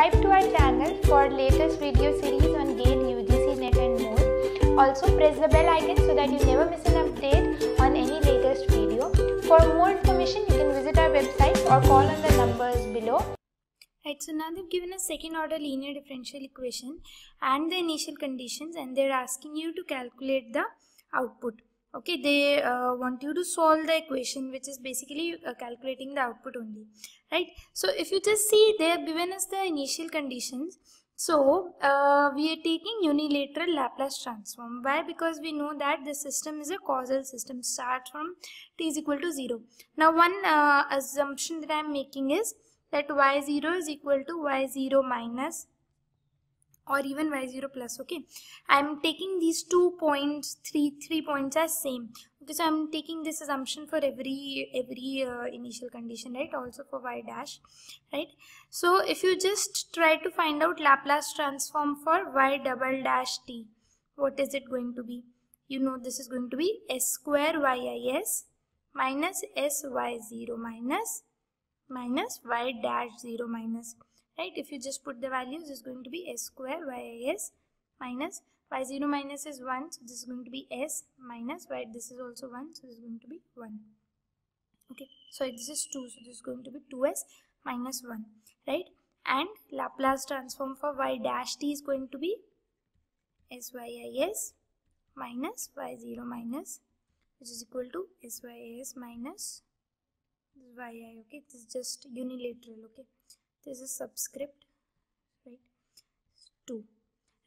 Subscribe to our channel for latest video series on GATE, UGC, NET and more. Also press the bell icon so that you never miss an update on any latest video. For more information you can visit our website or call on the numbers below. Right, so now they've given a second order linear differential equation and the initial conditions, and they're asking you to calculate the output. Okay, they want you to solve the equation, which is basically calculating the output only, right? So if you just see, they have given us the initial conditions. So we are taking unilateral Laplace transform. Why? Because we know that the system is a causal system, starts from t is equal to 0. Now one assumption that I am making is that y0 is equal to y0 minus or even y0 plus. Okay, I'm taking these 2 points, three points as same. Okay, so I'm taking this assumption for every initial condition, right? Also for y dash, right? So if you just try to find out Laplace transform for y double dash t, what is it going to be? You know this is going to be s square yis minus s y0 minus y dash 0 minus, right? If you just put the values, it's going to be s square yis minus y0 minus is 1, so this is going to be s minus y, this is also 1, so this is going to be 1. Okay, so this is 2, so this is going to be 2s minus 1, right? And Laplace transform for y dash t is going to be sys minus y0 minus, which is equal to sys minus yi. Okay, this is just unilateral. Okay, this is subscript, right, 2,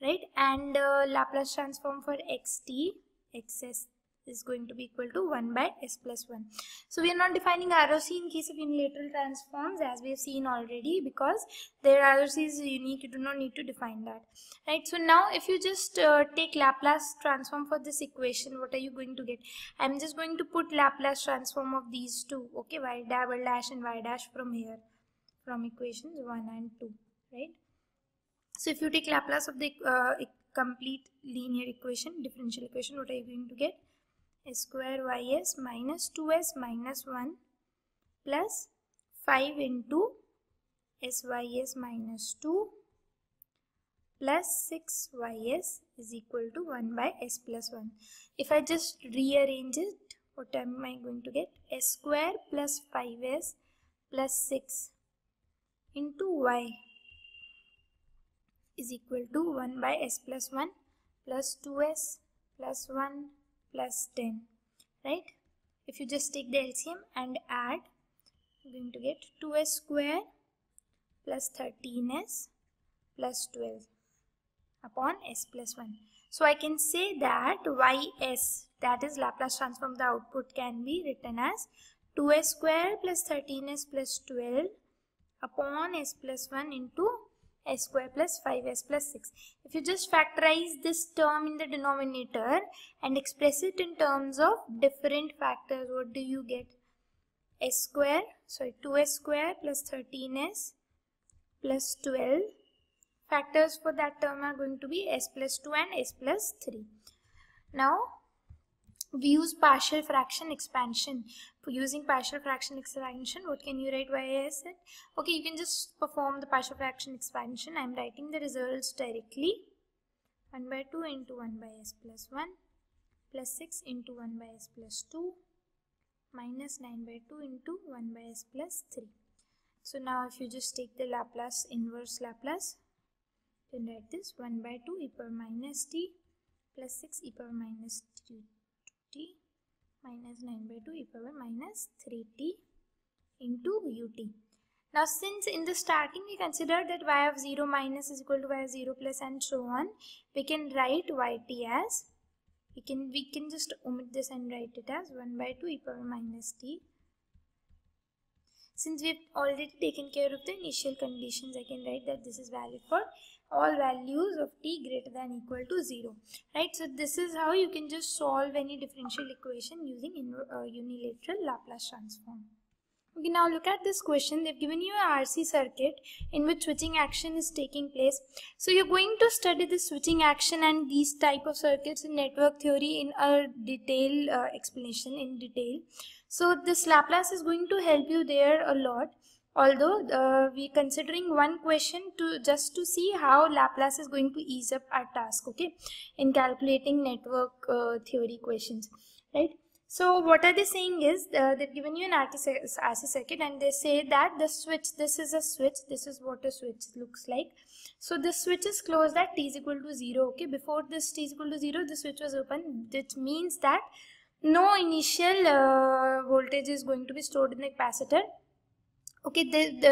right? And Laplace transform for xt, xs is going to be equal to 1 by s plus 1. So we are not defining ROC in case of unilateral transforms, as we have seen already, because their ROC is unique, you do not need to define that, right? So now if you just take Laplace transform for this equation, what are you going to get? I am just going to put Laplace transform of these two, okay, y double dash and y dash from here, from equations 1 and 2, right? So if you take Laplace of the complete linear equation, differential equation, what are you going to get? S square ys minus 2s minus 1 plus 5 into sys minus 2 plus 6ys is equal to 1 by s plus 1. If I just rearrange it, what am I going to get? S square plus 5s plus 6 into y is equal to 1 by s plus 1 plus 2s plus 1 plus 10, right? If you just take the LCM and add, you're going to get 2s square plus 13s plus 12 upon s plus 1. So I can say that ys, that is Laplace transform, the output can be written as 2s square plus 13s plus 12 upon s plus 1 into s square plus 5s plus 6. If you just factorize this term in the denominator and express it in terms of different factors, what do you get? S square, sorry, 2s square plus 13s plus 12. Factors for that term are going to be s plus 2 and s plus 3. Now we use partial fraction expansion. For using partial fraction expansion, what can you write? Ys? Okay, you can just perform the partial fraction expansion. I am writing the results directly. 1 by 2 into 1 by s plus 1 plus 6 into 1 by s plus 2 minus 9 by 2 into 1 by s plus 3. So now if you just take the Laplace, inverse Laplace, then write this 1 by 2 e power minus t plus 6 e power minus t minus 9 by 2 e power minus 3t into ut. Now since in the starting we considered that y of 0 minus is equal to y of 0 plus and so on, we can write yt as, we can just omit this and write it as 1 by 2 e power minus t. Since we have already taken care of the initial conditions, I can write that this is valid for all values of t greater than equal to 0, right? So this is how you can just solve any differential equation using unilateral Laplace transform. Okay, now look at this question. They've given you a RC circuit in which switching action is taking place. So you're going to study the switching action and these type of circuits in network theory in a detailed explanation in detail. So this Laplace is going to help you there a lot. Although we considering one question just to see how Laplace is going to ease up our task, okay, in calculating network theory questions, right? So what are they saying is they've given you an RC circuit and they say that the switch, this is a switch, this is what a switch looks like. So the switch is closed at t is equal to 0, okay, before this t is equal to 0 the switch was open, which means that no initial voltage is going to be stored in the capacitor. Okay,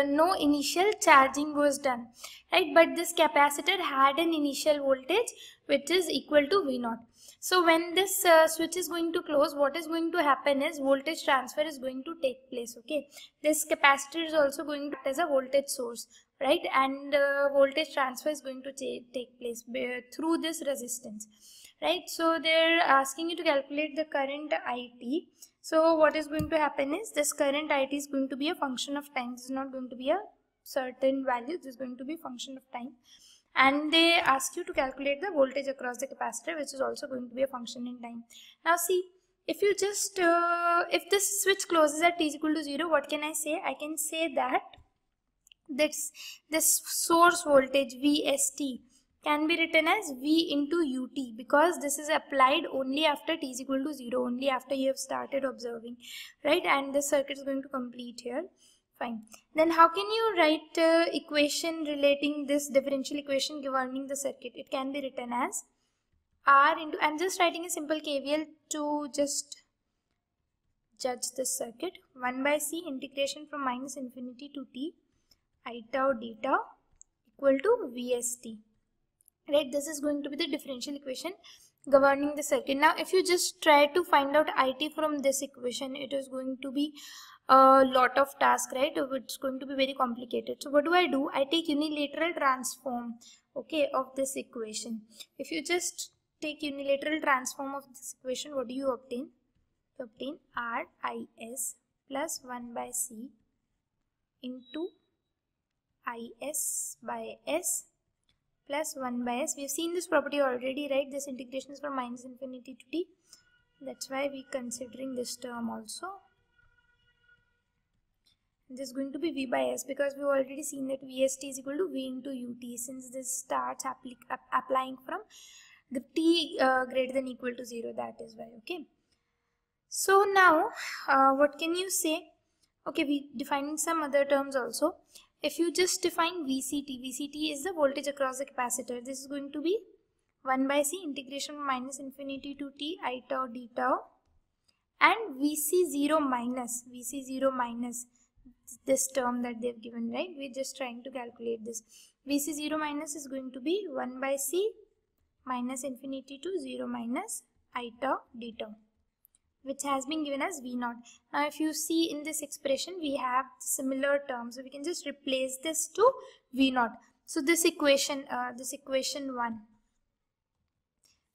no initial charging was done, right? But this capacitor had an initial voltage which is equal to V0. So when this switch is going to close, what is going to happen is voltage transfer is going to take place, okay? This capacitor is also going to act as a voltage source, right? And voltage transfer is going to take place through this resistance, right? So they're asking you to calculate the current IT. So what is going to happen is this current IT is going to be a function of time. This is not going to be a certain value. This is going to be a function of time. And they ask you to calculate the voltage across the capacitor, which is also going to be a function in time. Now see, if you just, if this switch closes at t is equal to 0, what can I say? I can say that this source voltage VST can be written as V into ut, because this is applied only after t is equal to 0, only after you have started observing, right? And the circuit is going to complete here. Fine. Then how can you write equation relating this differential equation governing the circuit? It can be written as R into, I'm just writing a simple KVL to just judge this circuit. 1 by C integration from minus infinity to t I tau d tau equal to VST. Right, this is going to be the differential equation governing the circuit. Now, if you just try to find out IT from this equation, it is going to be a lot of task, right? It's going to be very complicated. So, what do? I take unilateral transform, okay, of this equation. If you just take unilateral transform of this equation, what do you obtain? You obtain RIS plus 1 by C into IS by S plus 1 by S. We have seen this property already, right? This integration is from minus infinity to t. That's why we are considering this term also. This is going to be V by S because we have already seen that VST is equal to V into ut, since this starts applying from the t greater than or equal to 0. That is why, okay. So now, what can you say? Okay, we defining some other terms also. If you just define VCT, VCT is the voltage across the capacitor. This is going to be 1 by C integration minus infinity to t I tau d tau, and VC0 minus this term that they've given, right? We're just trying to calculate this. VC0 minus is going to be 1 by C minus infinity to 0 minus I tau d tau, which has been given as V0. Now if you see in this expression, we have similar terms, so we can just replace this to V0. So this equation 1,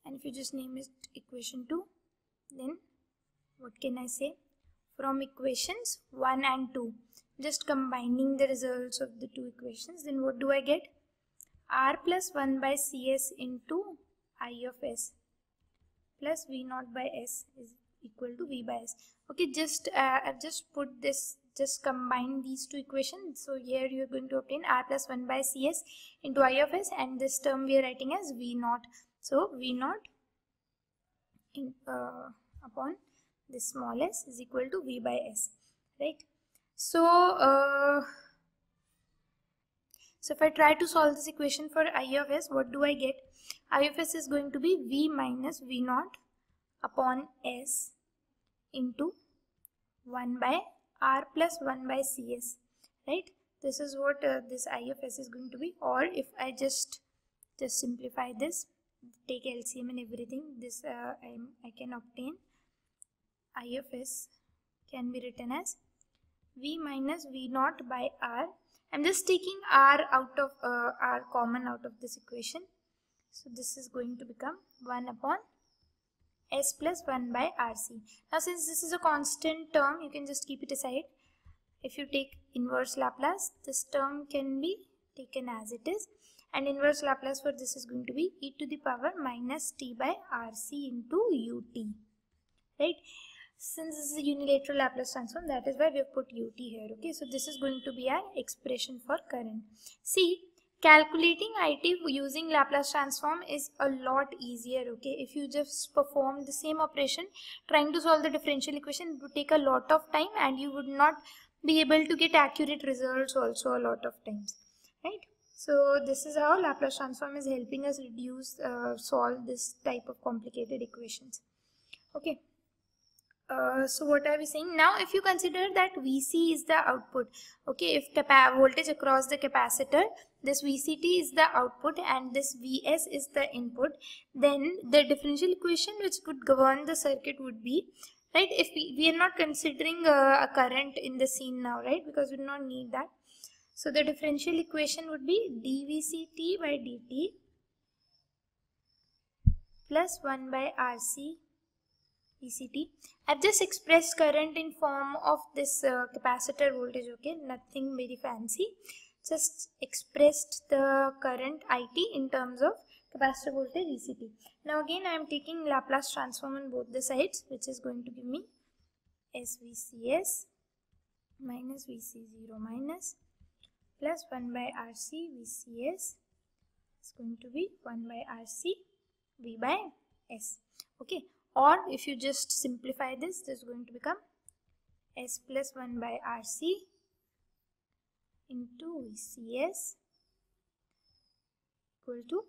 and if you just name it equation 2, then what can I say? From equations 1 and 2, just combining the results of the two equations, then what do I get? R plus 1 by CS into I of S plus V0 by S is equal to V by S. Okay, just I've just put this, just combine these two equations. So here you're going to obtain R plus 1 by CS into I of S, and this term we are writing as V0. So V0 upon this small s is equal to V by S, right? So if I try to solve this equation for I of S, what do I get? I of S is going to be V minus V0 upon S into 1 by R plus 1 by CS, right? This is what this I of S is going to be. Or if I just simplify this, take LCM and everything, this I can obtain I of S can be written as V minus V0 by R. I'm just taking R out of R common out of this equation, so this is going to become 1 upon S plus 1 by RC. Now since this is a constant term, you can just keep it aside. If you take inverse Laplace, this term can be taken as it is, and inverse Laplace for this is going to be e to the power minus t by RC into ut, right? Since this is a unilateral Laplace transform, that is why we have put ut here. Okay, so this is going to be our expression for current. See, calculating it using Laplace transform is a lot easier. Okay, if you just perform the same operation, trying to solve the differential equation, it would take a lot of time and you would not be able to get accurate results also a lot of times, right? So this is how Laplace transform is helping us reduce, solve this type of complicated equations. Okay. So what are we saying now? If you consider that VC is the output, okay, if voltage across the capacitor, this VCT is the output and this VS is the input, then the differential equation which could govern the circuit would be, right, if we are not considering a current in the scene now, right, because we do not need that. So the differential equation would be dVCT by dt plus 1 by RC VCT. I've just expressed current in form of this capacitor voltage, okay, nothing very fancy, just expressed the current IT in terms of capacitor voltage VCT. Now again I am taking Laplace transform on both the sides, which is going to give me SVCS minus VC0 minus plus 1 by RC VCS is going to be 1 by RC V by S, okay. Or if you just simplify this, this is going to become S plus 1 by RC into VCS equal to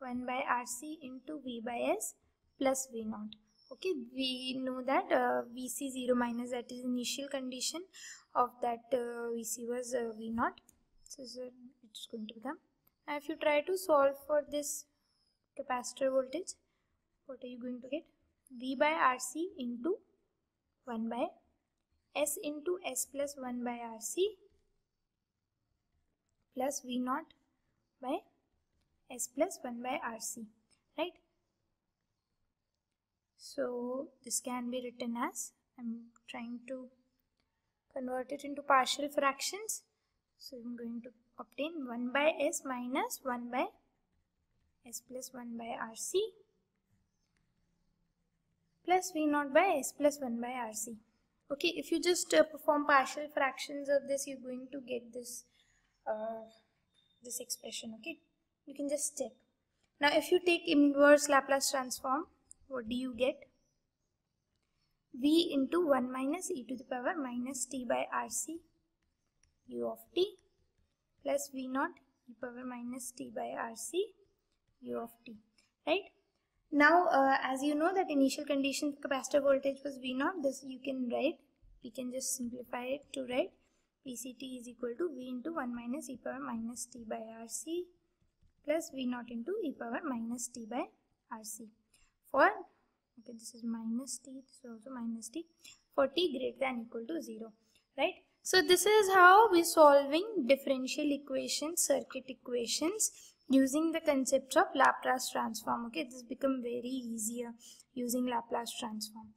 1 by RC into V by S plus V0. Okay, we know that VC0 minus, that is initial condition of that VC was V0. So it's going to become, now if you try to solve for this capacitor voltage, what are you going to get? V by RC into 1 by S into S plus 1 by RC plus V0 by S plus 1 by RC, right? So this can be written as, I'm trying to convert it into partial fractions, so I'm going to obtain 1 by S minus 1 by S plus 1 by RC plus V0 by S plus 1 by RC. Okay, if you just perform partial fractions of this, you're going to get this this expression, okay? You can just check. Now, if you take inverse Laplace transform, what do you get? V into 1 minus e to the power minus t by RC u of t plus V0 e power minus t by RC u of t, right? Now, as you know that initial condition for capacitor voltage was V0, this you can write, we can just simplify it to write VCT is equal to V into 1 minus e power minus t by RC plus V0 into e power minus t by RC for, okay, this is minus t, this is also minus t, for t greater than equal to 0, right? So this is how we're solving differential equations, circuit equations, using the concepts of Laplace transform. Okay, this become very easier using Laplace transform.